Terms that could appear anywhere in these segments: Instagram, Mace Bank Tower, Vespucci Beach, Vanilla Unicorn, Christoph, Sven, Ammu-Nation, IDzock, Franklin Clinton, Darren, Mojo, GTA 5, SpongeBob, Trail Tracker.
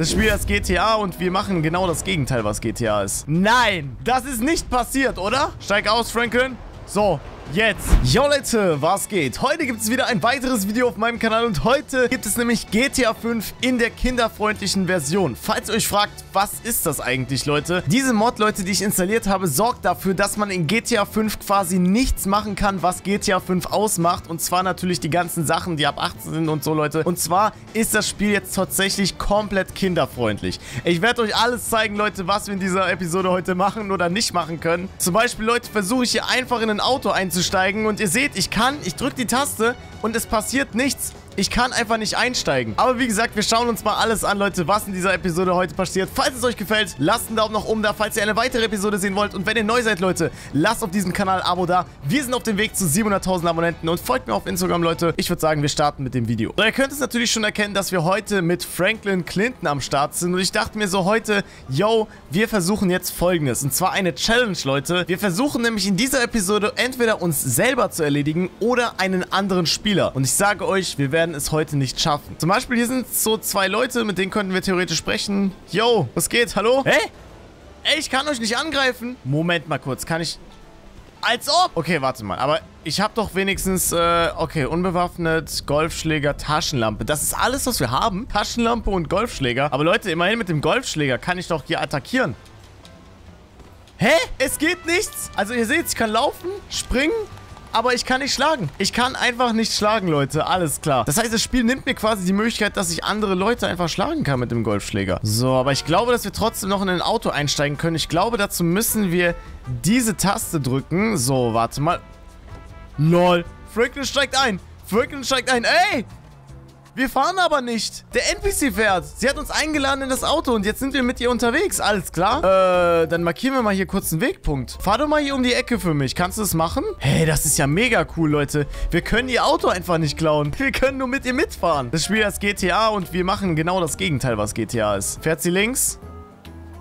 Das Spiel ist GTA und wir machen genau das Gegenteil, was GTA ist. Nein, das ist nicht passiert, oder? Steig aus, Franklin. So, jetzt. Jo Leute, was geht? Heute gibt es wieder ein weiteres Video auf meinem Kanal und heute gibt es nämlich GTA 5 in der kinderfreundlichen Version. Falls ihr euch fragt, was ist das eigentlich, Leute? Diese Mod, Leute, die ich installiert habe, sorgt dafür, dass man in GTA 5 quasi nichts machen kann, was GTA 5 ausmacht. Und zwar natürlich die ganzen Sachen, die ab 18 sind und so, Leute. Und zwar ist das Spiel jetzt tatsächlich komplett kinderfreundlich. Ich werde euch alles zeigen, Leute, was wir in dieser Episode heute machen oder nicht machen können. Zum Beispiel, Leute, versuche ich hier einfach in ein Auto einzusteigen. Und ihr seht, ich drücke die Taste und es passiert nichts. Ich kann einfach nicht einsteigen. Aber wie gesagt, wir schauen uns mal alles an, Leute, was in dieser Episode heute passiert. Falls es euch gefällt, lasst einen Daumen nach oben da, falls ihr eine weitere Episode sehen wollt. Und wenn ihr neu seid, Leute, lasst auf diesem Kanal ein Abo da. Wir sind auf dem Weg zu 700.000 Abonnenten und folgt mir auf Instagram, Leute. Ich würde sagen, wir starten mit dem Video. So, ihr könnt es natürlich schon erkennen, dass wir heute mit Franklin Clinton am Start sind. Und ich dachte mir so heute, yo, wir versuchen jetzt Folgendes. Und zwar eine Challenge, Leute. Wir versuchen nämlich in dieser Episode entweder uns selber zu erledigen oder einen anderen Spieler. Und ich sage euch, wir werden es heute nicht schaffen. Zum Beispiel hier sind so zwei Leute, mit denen könnten wir theoretisch sprechen. Yo, was geht? Hallo? Hä? Ey, ich kann euch nicht angreifen. Moment mal kurz, kann ich... Als ob! Okay, warte mal, aber ich habe doch wenigstens... okay, unbewaffnet, Golfschläger, Taschenlampe. Das ist alles, was wir haben. Taschenlampe und Golfschläger. Aber Leute, immerhin mit dem Golfschläger kann ich doch hier attackieren. Hä? Es geht nichts? Also ihr seht, ich kann laufen, springen... Aber ich kann nicht schlagen. Ich kann einfach nicht schlagen, Leute. Alles klar. Das heißt, das Spiel nimmt mir quasi die Möglichkeit, dass ich andere Leute einfach schlagen kann mit dem Golfschläger. So, aber ich glaube, dass wir trotzdem noch in ein Auto einsteigen können. Ich glaube, dazu müssen wir diese Taste drücken. So, warte mal. Lol. Franklin steigt ein. Franklin steigt ein. Ey! Wir fahren aber nicht. Der NPC fährt. Sie hat uns eingeladen in das Auto und jetzt sind wir mit ihr unterwegs. Alles klar. Dann markieren wir mal hier kurz einen Wegpunkt. Fahr doch mal hier um die Ecke für mich. Kannst du das machen? Hey, das ist ja mega cool, Leute. Wir können ihr Auto einfach nicht klauen. Wir können nur mit ihr mitfahren. Das Spiel ist GTA und wir machen genau das Gegenteil, was GTA ist. Fährt sie links?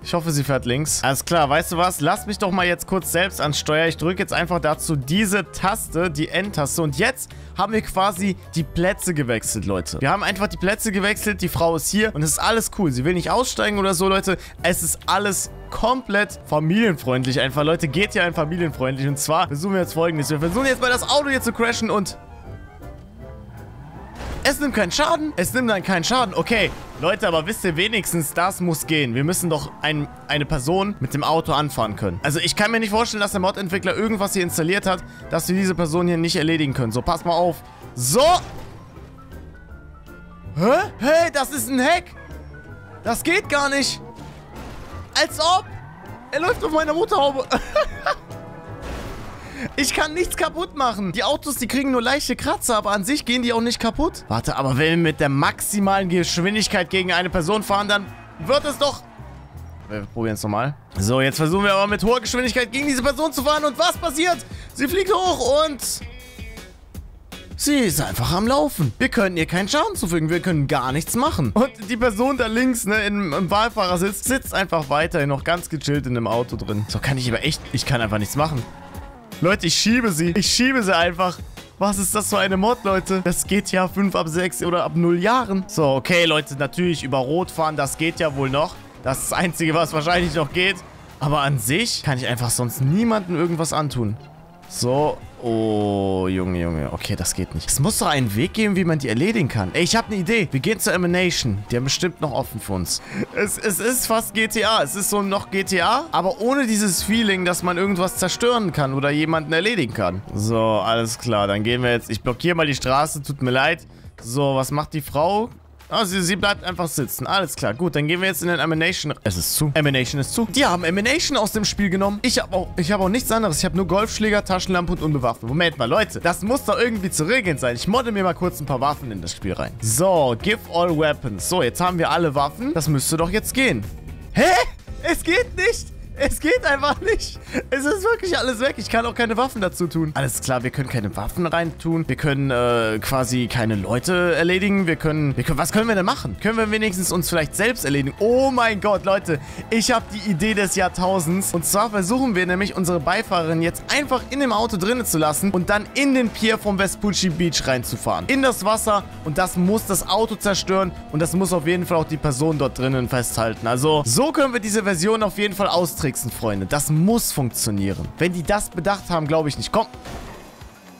Ich hoffe, sie fährt links. Alles klar, weißt du was? Lass mich doch mal jetzt kurz selbst ansteuern. Ich drücke jetzt einfach dazu diese Taste, die N-Taste. Und jetzt haben wir quasi die Plätze gewechselt, Leute. Wir haben einfach die Plätze gewechselt. Die Frau ist hier und es ist alles cool. Sie will nicht aussteigen oder so, Leute. Es ist alles komplett familienfreundlich einfach. Leute, geht ja ein familienfreundlich. Und zwar versuchen wir jetzt Folgendes. Wir versuchen jetzt mal das Auto hier zu crashen und... Es nimmt keinen Schaden. Es nimmt dann keinen Schaden. Okay, Leute, aber wisst ihr wenigstens, das muss gehen. Wir müssen doch eine Person mit dem Auto anfahren können. Also ich kann mir nicht vorstellen, dass der Mod-Entwickler irgendwas hier installiert hat, dass wir diese Person hier nicht erledigen können. So, pass mal auf. So. Hä? Hey, das ist ein Hack. Das geht gar nicht. Als ob. Er läuft auf meiner Motorhaube. Ich kann nichts kaputt machen. Die Autos, die kriegen nur leichte Kratzer, aber an sich gehen die auch nicht kaputt. Warte, aber wenn wir mit der maximalen Geschwindigkeit gegen eine Person fahren, dann wird es doch... Wir probieren es nochmal. So, jetzt versuchen wir aber mit hoher Geschwindigkeit gegen diese Person zu fahren. Und was passiert? Sie fliegt hoch und... Sie ist einfach am Laufen. Wir können ihr keinen Schaden zufügen. Wir können gar nichts machen. Und die Person da links, ne, im Beifahrersitz, sitzt einfach weiterhin noch ganz gechillt in dem Auto drin. So kann ich aber echt... Ich kann einfach nichts machen. Leute, ich schiebe sie. Ich schiebe sie einfach. Was ist das für eine Mod, Leute? Das geht ja 5 ab 6 oder ab 0 Jahren. So, okay, Leute, natürlich über Rot fahren, das geht ja wohl noch. Das ist das Einzige, was wahrscheinlich noch geht. Aber an sich kann ich einfach sonst niemandem irgendwas antun. So, oh, Junge, Junge. Okay, das geht nicht. Es muss doch einen Weg geben, wie man die erledigen kann. Ey, ich habe eine Idee. Wir gehen zur Ammu-Nation. Die haben bestimmt noch offen für uns. Es ist fast GTA. Es ist so noch GTA, aber ohne dieses Feeling, dass man irgendwas zerstören kann oder jemanden erledigen kann. So, alles klar. Dann gehen wir jetzt. Ich blockiere mal die Straße. Tut mir leid. So, was macht die Frau? Oh, sie bleibt einfach sitzen. Alles klar. Gut, dann gehen wir jetzt in den Ammu-Nation. Es ist zu. Ammu-Nation ist zu. Die haben Ammu-Nation aus dem Spiel genommen. Ich hab auch nichts anderes. Ich habe nur Golfschläger, Taschenlampe und unbewaffnet. Moment mal, Leute. Das muss doch irgendwie zu regeln sein. Ich modde mir mal kurz ein paar Waffen in das Spiel rein. So, give all weapons. So, jetzt haben wir alle Waffen. Das müsste doch jetzt gehen. Hä? Es geht nicht. Es geht einfach nicht. Es ist wirklich alles weg. Ich kann auch keine Waffen dazu tun. Alles klar, wir können keine Waffen reintun. Wir können quasi keine Leute erledigen. Was können wir denn machen? Können wir wenigstens uns vielleicht selbst erledigen? Oh mein Gott, Leute. Ich habe die Idee des Jahrtausends. Und zwar versuchen wir nämlich, unsere Beifahrerin jetzt einfach in dem Auto drinnen zu lassen und dann in den Pier vom Vespucci Beach reinzufahren. In das Wasser. Und das muss das Auto zerstören. Und das muss auf jeden Fall auch die Person dort drinnen festhalten. Also, so können wir diese Version auf jeden Fall austricksen, Freunde. Das muss funktionieren. Wenn die das bedacht haben, glaube ich nicht. Komm.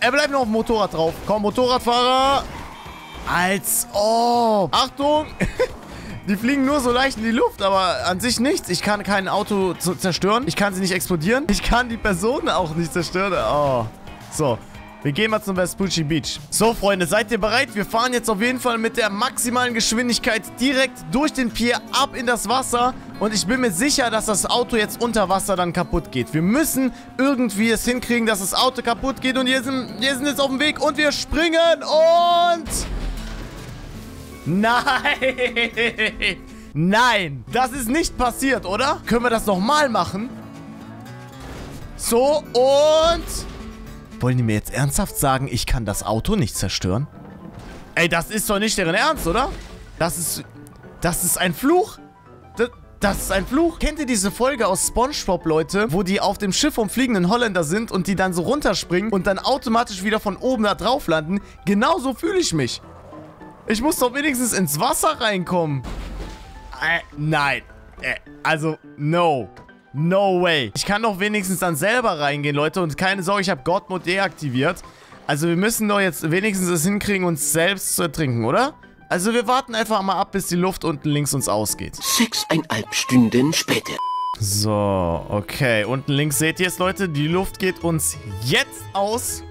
Er bleibt noch auf dem Motorrad drauf. Komm, Motorradfahrer. Als ob. Achtung. Die fliegen nur so leicht in die Luft, aber an sich nichts. Ich kann kein Auto zerstören. Ich kann sie nicht explodieren. Ich kann die Person auch nicht zerstören. Oh. So. Wir gehen mal zum Vespucci Beach. So, Freunde, seid ihr bereit? Wir fahren jetzt auf jeden Fall mit der maximalen Geschwindigkeit direkt durch den Pier ab in das Wasser. Und ich bin mir sicher, dass das Auto jetzt unter Wasser dann kaputt geht. Wir müssen irgendwie es hinkriegen, dass das Auto kaputt geht. Und wir sind jetzt auf dem Weg und wir springen und... Nein! Nein! Das ist nicht passiert, oder? Können wir das nochmal machen? So, und... Wollen die mir jetzt ernsthaft sagen, ich kann das Auto nicht zerstören? Ey, das ist doch nicht deren Ernst, oder? Das ist ein Fluch. Das ist ein Fluch. Kennt ihr diese Folge aus SpongeBob, Leute? Wo die auf dem Schiff vom fliegenden Holländer sind und die dann so runterspringen und dann automatisch wieder von oben da drauf landen? Genauso fühle ich mich. Ich muss doch wenigstens ins Wasser reinkommen. Nein. Also, no. No way. Ich kann doch wenigstens dann selber reingehen, Leute. Und keine Sorge, ich habe Godmode deaktiviert. Also wir müssen doch jetzt wenigstens es hinkriegen, uns selbst zu ertrinken, oder? Also wir warten einfach mal ab, bis die Luft unten links uns ausgeht. 6,5 Stunden später. So, okay. Unten links seht ihr es, Leute. Die Luft geht uns jetzt aus.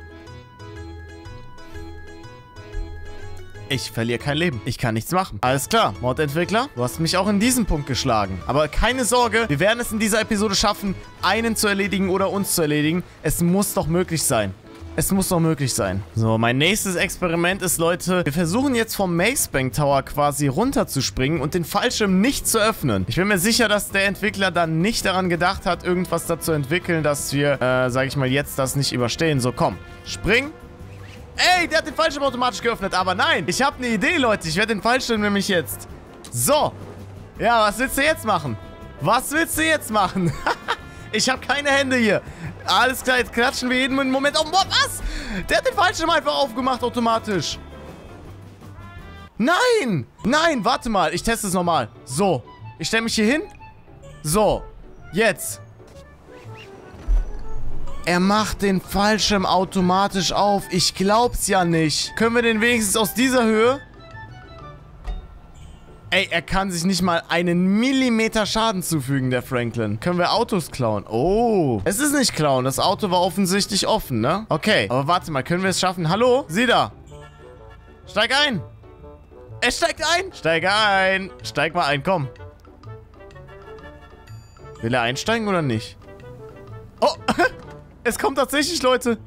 Ich verliere kein Leben. Ich kann nichts machen. Alles klar, Mordentwickler, du hast mich auch in diesem Punkt geschlagen. Aber keine Sorge, wir werden es in dieser Episode schaffen, einen zu erledigen oder uns zu erledigen. Es muss doch möglich sein. Es muss doch möglich sein. So, mein nächstes Experiment ist, Leute, wir versuchen jetzt vom Mace Bank Tower quasi runterzuspringen und den Fallschirm nicht zu öffnen. Ich bin mir sicher, dass der Entwickler dann nicht daran gedacht hat, irgendwas dazu entwickeln, dass wir, sag ich mal, jetzt das nicht überstehen. So, komm, spring. Ey, der hat den Fallschirm automatisch geöffnet, aber nein. Ich habe eine Idee, Leute. Ich werde den Fallschirm nämlich jetzt. So. Ja, was willst du jetzt machen? Was willst du jetzt machen? Ich habe keine Hände hier. Alles klar, jetzt klatschen wir jeden Moment auf. Was? Der hat den Fallschirm einfach aufgemacht automatisch. Nein. Nein, warte mal. Ich teste es nochmal. So. Ich stelle mich hier hin. So. Jetzt. Er macht den Fallschirm automatisch auf. Ich glaub's ja nicht. Können wir den wenigstens aus dieser Höhe? Ey, er kann sich nicht mal einen Millimeter Schaden zufügen, der Franklin. Können wir Autos klauen? Oh. Es ist nicht klauen. Das Auto war offensichtlich offen, ne? Okay. Aber warte mal, können wir es schaffen? Hallo? Sieh da. Steig ein. Er steigt ein. Steig ein. Steig mal ein, komm. Will er einsteigen oder nicht? Oh, es kommt tatsächlich, Leute.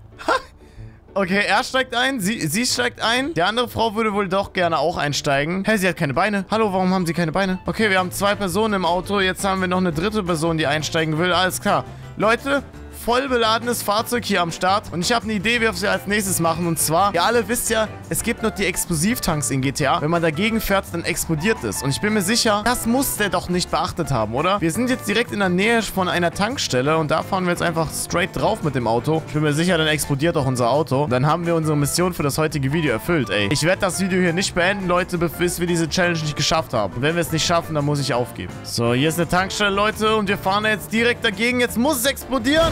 Okay, er steigt ein. Sie steigt ein. Die andere Frau würde wohl doch gerne auch einsteigen. Hey, sie hat keine Beine. Hallo, warum haben sie keine Beine? Okay, wir haben zwei Personen im Auto. Jetzt haben wir noch eine dritte Person, die einsteigen will. Alles klar. Leute, voll beladenes Fahrzeug hier am Start. Und ich habe eine Idee, was wir als nächstes machen. Und zwar, ihr alle wisst ja, es gibt noch die Explosivtanks in GTA. Wenn man dagegen fährt, dann explodiert es. Und ich bin mir sicher, das muss der doch nicht beachtet haben, oder? Wir sind jetzt direkt in der Nähe von einer Tankstelle. Und da fahren wir jetzt einfach straight drauf mit dem Auto. Ich bin mir sicher, dann explodiert auch unser Auto. Dann haben wir unsere Mission für das heutige Video erfüllt, ey. Ich werde das Video hier nicht beenden, Leute, bis wir diese Challenge nicht geschafft haben. Und wenn wir es nicht schaffen, dann muss ich aufgeben. So, hier ist eine Tankstelle, Leute. Und wir fahren jetzt direkt dagegen. Jetzt muss es explodieren.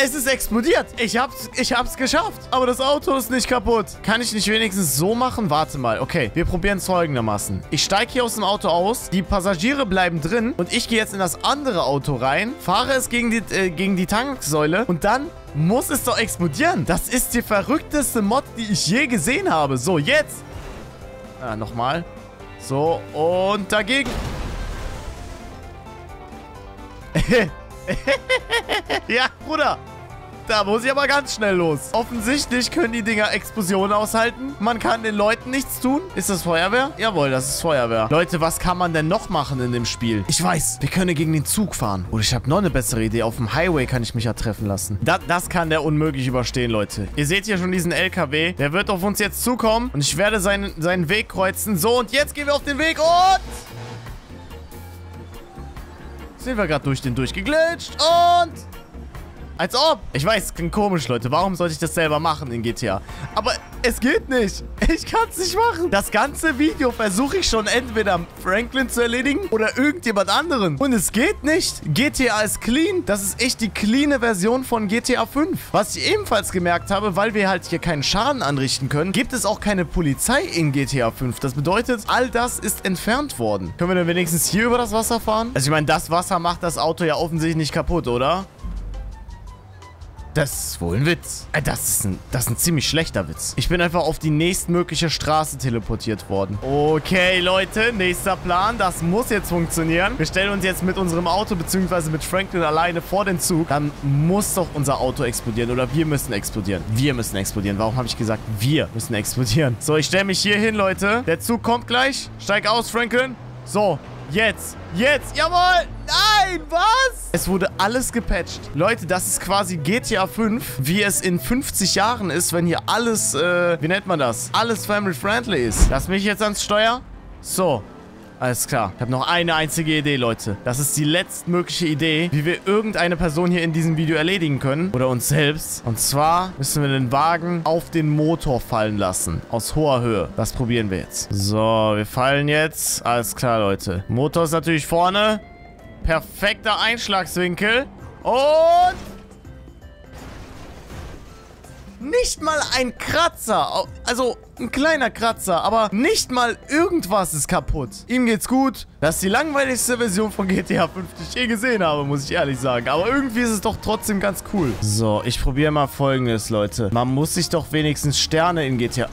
Es ist explodiert. Ich hab's geschafft. Aber das Auto ist nicht kaputt. Kann ich nicht wenigstens so machen? Warte mal. Okay, wir probieren es folgendermaßen. Ich steige hier aus dem Auto aus. Die Passagiere bleiben drin. Und ich gehe jetzt in das andere Auto rein. Fahre es gegen die Tanksäule. Und dann muss es doch explodieren. Das ist die verrückteste Mod, die ich je gesehen habe. So, jetzt. Nochmal. So, und dagegen. Ja, Bruder. Da muss ich aber ganz schnell los. Offensichtlich können die Dinger Explosionen aushalten. Man kann den Leuten nichts tun. Ist das Feuerwehr? Jawohl, das ist Feuerwehr. Leute, was kann man denn noch machen in dem Spiel? Ich weiß, wir können gegen den Zug fahren. Oder ich habe noch eine bessere Idee. Auf dem Highway kann ich mich ja treffen lassen. Das kann der unmöglich überstehen, Leute. Ihr seht hier schon diesen LKW. Der wird auf uns jetzt zukommen. Und ich werde seinen Weg kreuzen. So, und jetzt gehen wir auf den Weg und... Sind wir gerade durch den durchgeglitscht und... Als ob. Ich weiß, klingt komisch, Leute. Warum sollte ich das selber machen in GTA? Aber es geht nicht. Ich kann es nicht machen. Das ganze Video versuche ich schon entweder Franklin zu erledigen oder irgendjemand anderen. Und es geht nicht. GTA ist clean. Das ist echt die cleane Version von GTA 5. Was ich ebenfalls gemerkt habe, weil wir halt hier keinen Schaden anrichten können, gibt es auch keine Polizei in GTA 5. Das bedeutet, all das ist entfernt worden. Können wir denn wenigstens hier über das Wasser fahren? Also ich meine, das Wasser macht das Auto ja offensichtlich nicht kaputt, oder? Das ist wohl ein Witz. Das ist ein ziemlich schlechter Witz. Ich bin einfach auf die nächstmögliche Straße teleportiert worden. Okay, Leute. Nächster Plan. Das muss jetzt funktionieren. Wir stellen uns jetzt mit unserem Auto bzw. mit Franklin alleine vor den Zug. Dann muss doch unser Auto explodieren. Oder wir müssen explodieren. Wir müssen explodieren. Warum habe ich gesagt, wir müssen explodieren? So, ich stelle mich hier hin, Leute. Der Zug kommt gleich. Steig aus, Franklin. So. Jetzt. Jetzt. Jawohl. Nein. Was? Es wurde alles gepatcht. Leute, das ist quasi GTA 5, wie es in 50 Jahren ist, wenn hier alles, wie nennt man das? Alles family-friendly ist. Lass mich jetzt ans Steuer. So. Alles klar. Ich habe noch eine einzige Idee, Leute. Das ist die letztmögliche Idee, wie wir irgendeine Person hier in diesem Video erledigen können. Oder uns selbst. Und zwar müssen wir den Wagen auf den Motor fallen lassen. Aus hoher Höhe. Das probieren wir jetzt. So, wir fallen jetzt. Alles klar, Leute. Motor ist natürlich vorne. Perfekter Einschlagswinkel. Und... Nicht mal ein Kratzer. Also, ein kleiner Kratzer. Aber nicht mal irgendwas ist kaputt. Ihm geht's gut. Das ist die langweiligste Version von GTA 5, die ich je gesehen habe, muss ich ehrlich sagen. Aber irgendwie ist es doch trotzdem ganz cool. So, ich probiere mal Folgendes, Leute. Man muss sich doch wenigstens Sterne in GTA...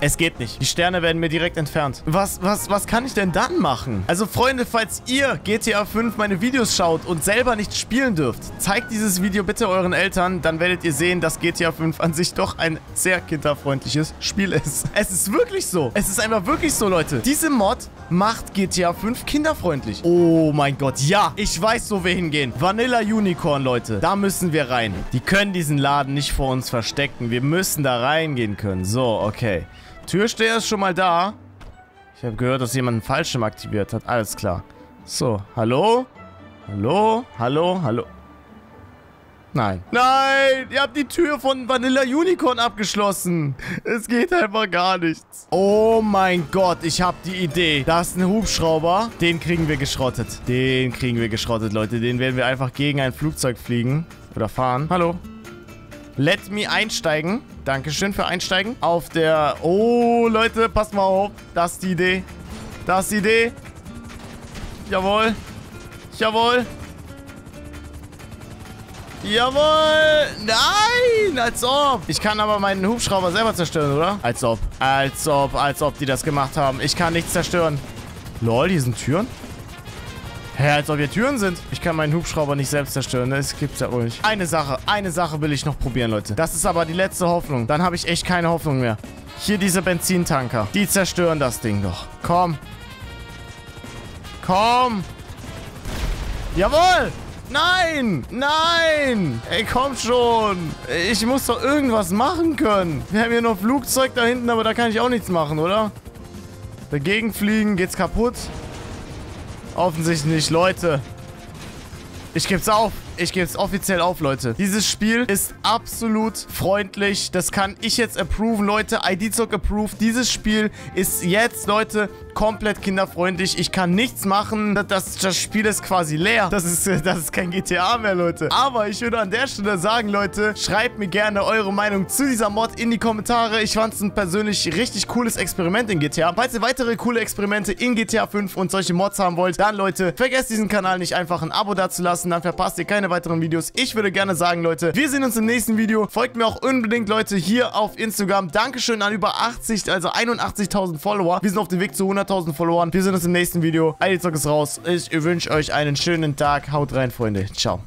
Es geht nicht. Die Sterne werden mir direkt entfernt. Was kann ich denn dann machen? Also, Freunde, falls ihr GTA 5 meine Videos schaut und selber nicht spielen dürft, zeigt dieses Video bitte euren Eltern, dann werdet ihr sehen, dass GTA 5 an sich doch ein sehr kinderfreundliches Spiel ist. Es ist wirklich so. Es ist einfach wirklich so, Leute. Diese Mod macht GTA 5 kinderfreundlich. Oh mein Gott, ja. Ich weiß, wo wir hingehen. Vanilla Unicorn, Leute. Da müssen wir rein. Die können diesen Laden nicht vor uns verstecken. Wir müssen da reingehen können. So, okay. Türsteher ist schon mal da. Ich habe gehört, dass jemand einen Fallschirm aktiviert hat. Alles klar. So, hallo? Hallo? Hallo? Hallo? Nein. Nein! Ihr habt die Tür von Vanilla Unicorn abgeschlossen. Es geht einfach gar nichts. Oh mein Gott, ich habe die Idee. Da ist ein Hubschrauber. Den kriegen wir geschrottet. Den kriegen wir geschrottet, Leute. Den werden wir einfach gegen ein Flugzeug fliegen. Oder fahren. Hallo? Let me einsteigen. Dankeschön für einsteigen. Auf der... Oh, Leute, passt mal auf. Das ist die Idee. Das ist die Idee. Jawohl. Jawohl. Jawohl. Nein, als ob. Ich kann aber meinen Hubschrauber selber zerstören, oder? Als ob. Als ob. Als ob die das gemacht haben. Ich kann nichts zerstören. Lol, hier sind Türen. Hä, als ob hier Türen sind. Ich kann meinen Hubschrauber nicht selbst zerstören. Das gibt's ja ruhig. Eine Sache will ich noch probieren, Leute. Das ist aber die letzte Hoffnung. Dann habe ich echt keine Hoffnung mehr. Hier diese Benzintanker. Die zerstören das Ding doch. Komm. Komm. Jawohl. Nein. Nein. Ey, komm schon. Ich muss doch irgendwas machen können. Wir haben hier noch Flugzeug da hinten, aber da kann ich auch nichts machen, oder? Dagegen fliegen geht's kaputt. Offensichtlich nicht, Leute. Ich geb's auf. Ich geb's offiziell auf, Leute. Dieses Spiel ist absolut freundlich. Das kann ich jetzt approven, Leute. IDzock approved. Dieses Spiel ist jetzt, Leute, komplett kinderfreundlich. Ich kann nichts machen. Das Spiel ist quasi leer. Das ist kein GTA mehr, Leute. Aber ich würde an der Stelle sagen, Leute, schreibt mir gerne eure Meinung zu dieser Mod in die Kommentare. Ich fand's ein persönlich richtig cooles Experiment in GTA. Falls ihr weitere coole Experimente in GTA 5 und solche Mods haben wollt, dann, Leute, vergesst diesen Kanal nicht, einfach ein Abo dazulassen. Dann verpasst ihr keine weiteren Videos. Ich würde gerne sagen, Leute, wir sehen uns im nächsten Video. Folgt mir auch unbedingt, Leute, hier auf Instagram. Dankeschön an über 80, also 81.000 Follower. Wir sind auf dem Weg zu 100.000 Followern. Wir sehen uns im nächsten Video. IDzock ist raus. Ich wünsche euch einen schönen Tag. Haut rein, Freunde. Ciao.